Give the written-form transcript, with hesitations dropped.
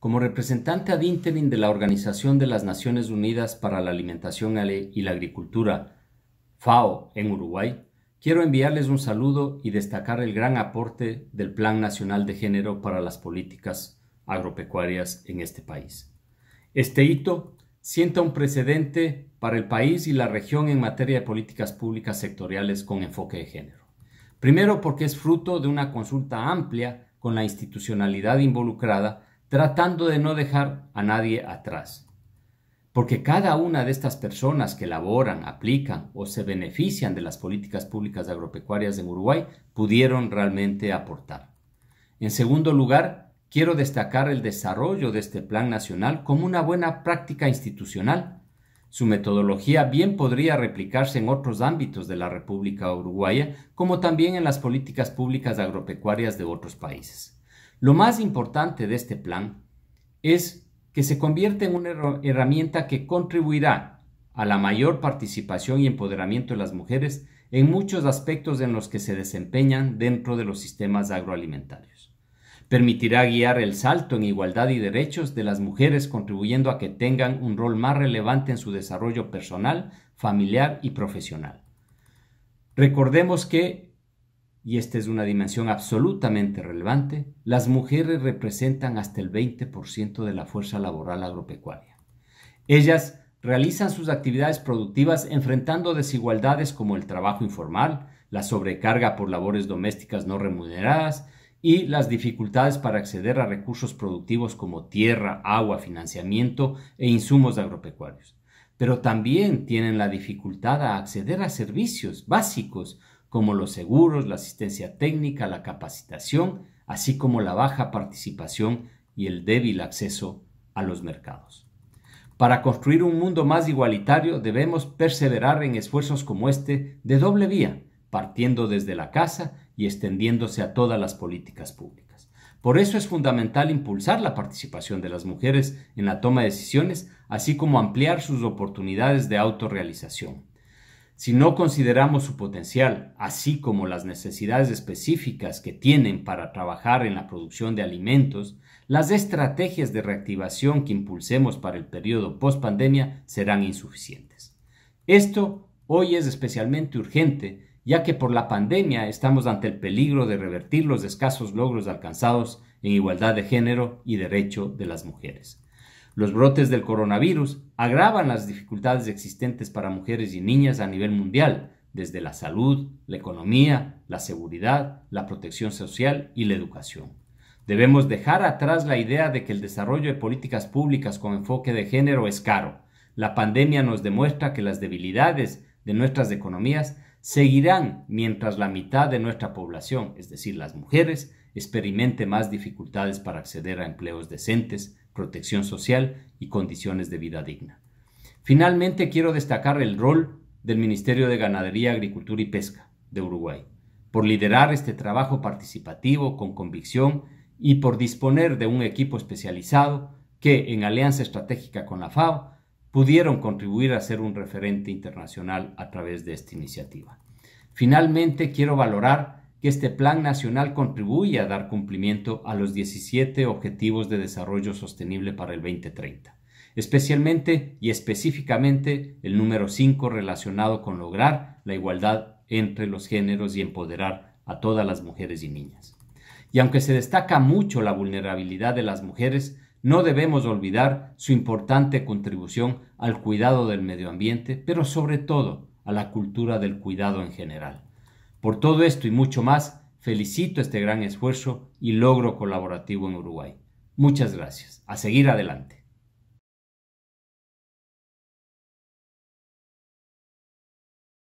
Como representante ad interim de la Organización de las Naciones Unidas para la Alimentación y la Agricultura, FAO, en Uruguay, quiero enviarles un saludo y destacar el gran aporte del Plan Nacional de Género para las políticas agropecuarias en este país. Este hito sienta un precedente para el país y la región en materia de políticas públicas sectoriales con enfoque de género. Primero, porque es fruto de una consulta amplia con la institucionalidad involucrada, tratando de no dejar a nadie atrás, porque cada una de estas personas que elaboran, aplican o se benefician de las políticas públicas agropecuarias en Uruguay pudieron realmente aportar. En segundo lugar, quiero destacar el desarrollo de este plan nacional como una buena práctica institucional. Su metodología bien podría replicarse en otros ámbitos de la República Uruguaya, como también en las políticas públicas agropecuarias de otros países. Lo más importante de este plan es que se convierte en una herramienta que contribuirá a la mayor participación y empoderamiento de las mujeres en muchos aspectos en los que se desempeñan dentro de los sistemas agroalimentarios. Permitirá guiar el salto en igualdad y derechos de las mujeres, contribuyendo a que tengan un rol más relevante en su desarrollo personal, familiar y profesional. Recordemos que, y esta es una dimensión absolutamente relevante, las mujeres representan hasta el 20% de la fuerza laboral agropecuaria. Ellas realizan sus actividades productivas enfrentando desigualdades como el trabajo informal, la sobrecarga por labores domésticas no remuneradas y las dificultades para acceder a recursos productivos como tierra, agua, financiamiento e insumos agropecuarios. Pero también tienen la dificultad a acceder a servicios básicos como los seguros, la asistencia técnica, la capacitación, así como la baja participación y el débil acceso a los mercados. Para construir un mundo más igualitario debemos perseverar en esfuerzos como este de doble vía, partiendo desde la casa y extendiéndose a todas las políticas públicas. Por eso es fundamental impulsar la participación de las mujeres en la toma de decisiones, así como ampliar sus oportunidades de autorrealización. Si no consideramos su potencial, así como las necesidades específicas que tienen para trabajar en la producción de alimentos, las estrategias de reactivación que impulsemos para el periodo post-pandemia serán insuficientes. Esto hoy es especialmente urgente, ya que por la pandemia estamos ante el peligro de revertir los escasos logros alcanzados en igualdad de género y derecho de las mujeres. Los brotes del coronavirus agravan las dificultades existentes para mujeres y niñas a nivel mundial, desde la salud, la economía, la seguridad, la protección social y la educación. Debemos dejar atrás la idea de que el desarrollo de políticas públicas con enfoque de género es caro. La pandemia nos demuestra que las debilidades de nuestras economías seguirán mientras la mitad de nuestra población, es decir, las mujeres, experimente más dificultades para acceder a empleos decentes, protección social y condiciones de vida digna. Finalmente, quiero destacar el rol del Ministerio de Ganadería, Agricultura y Pesca de Uruguay, por liderar este trabajo participativo con convicción y por disponer de un equipo especializado que, en alianza estratégica con la FAO, pudieron contribuir a ser un referente internacional a través de esta iniciativa. Finalmente, quiero valorar que este Plan Nacional contribuye a dar cumplimiento a los 17 Objetivos de Desarrollo Sostenible para el 2030, especialmente y específicamente el número 5 relacionado con lograr la igualdad entre los géneros y empoderar a todas las mujeres y niñas. Y aunque se destaca mucho la vulnerabilidad de las mujeres, no debemos olvidar su importante contribución al cuidado del medio ambiente, pero sobre todo a la cultura del cuidado en general. Por todo esto y mucho más, felicito este gran esfuerzo y logro colaborativo en Uruguay. Muchas gracias. A seguir adelante.